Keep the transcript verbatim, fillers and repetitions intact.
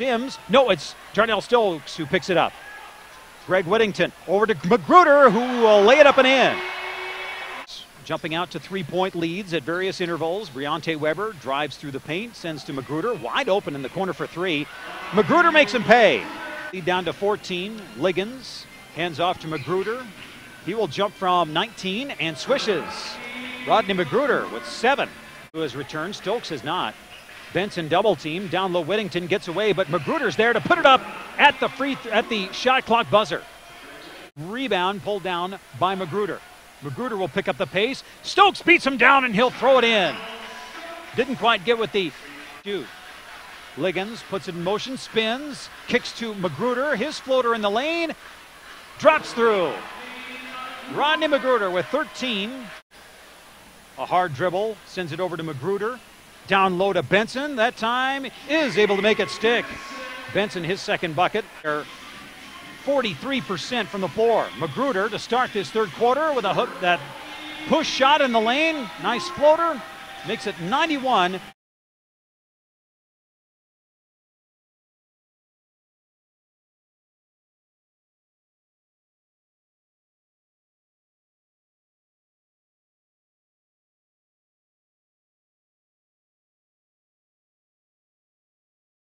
Sims. No, it's Darnell Stokes who picks it up. Greg Whittington over to McGruder, who will lay it up and in. Jumping out to three-point leads at various intervals. Briante Weber drives through the paint, sends to McGruder, wide open in the corner for three. McGruder makes him pay. Lead down to fourteen. Liggins hands off to McGruder. He will jump from nineteen and swishes. Rodney McGruder with seven. To his return, Stokes has not. Benson double team down low. Whittington gets away, but McGruder's there to put it up at the free th at the shot clock buzzer. Rebound pulled down by McGruder. McGruder will pick up the pace. Stokes beats him down and he'll throw it in. Didn't quite get with the dude. Liggins puts it in motion, spins, kicks to McGruder. His floater in the lane, drops through. Rodney McGruder with thirteen. A hard dribble, sends it over to McGruder. Down low to Benson. That time is able to make it stick. Benson, his second bucket. forty-three percent from the floor. McGruder to start this third quarter with a hook, that push shot in the lane. Nice floater. Makes it ninety-one.